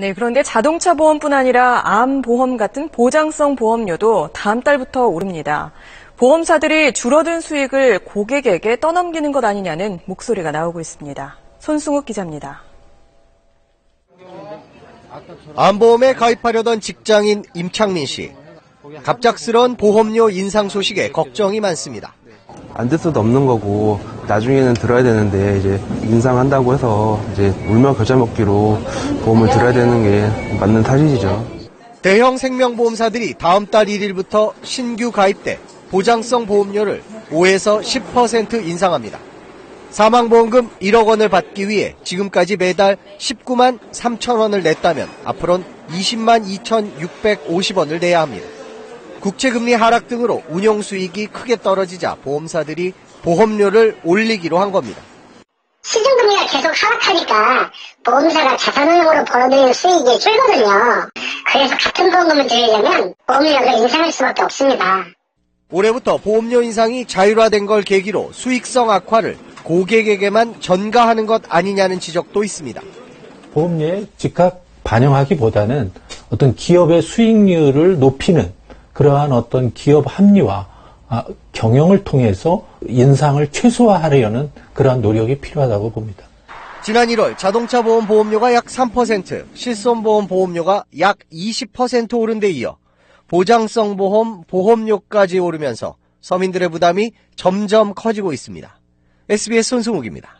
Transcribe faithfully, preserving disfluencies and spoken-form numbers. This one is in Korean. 네, 그런데 자동차 보험뿐 아니라 암 보험 같은 보장성 보험료도 다음 달부터 오릅니다. 보험사들이 줄어든 수익을 고객에게 떠넘기는 것 아니냐는 목소리가 나오고 있습니다. 손승욱 기자입니다. 암보험에 가입하려던 직장인 임창민 씨. 갑작스런 보험료 인상 소식에 걱정이 많습니다. 안 들 수도 없는 거고 나중에는 들어야 되는데 이제 인상한다고 해서 이제 울며 겨자 먹기로 보험을 들어야 되는 게 맞는 사실이죠. 대형 생명보험사들이 다음 달 일 일부터 신규 가입 때 보장성 보험료를 오에서 십 퍼센트 인상합니다. 사망보험금 일억 원을 받기 위해 지금까지 매달 십구만 삼천 원을 냈다면 앞으로는 이십만 이천육백오십 원을 내야 합니다. 국채금리 하락 등으로 운용수익이 크게 떨어지자 보험사들이 보험료를 올리기로 한 겁니다. 시중금리가 계속 하락하니까 보험사가 자산운용으로 벌어들이는 수익이 줄거든요. 그래서 같은 보험금을 드리려면 보험료를 인상할 수밖에 없습니다. 올해부터 보험료 인상이 자율화된 걸 계기로 수익성 악화를 고객에게만 전가하는 것 아니냐는 지적도 있습니다. 보험료에 즉각 반영하기보다는 어떤 기업의 수익률을 높이는 그러한 어떤 기업 합리화, 경영을 통해서 인상을 최소화하려는 그러한 노력이 필요하다고 봅니다. 지난 일월 자동차 보험 보험료가 약 삼 퍼센트, 실손보험 보험료가 약 이십 퍼센트 오른 데 이어 보장성 보험, 보험료까지 오르면서 서민들의 부담이 점점 커지고 있습니다. 에스비에스 손승욱입니다.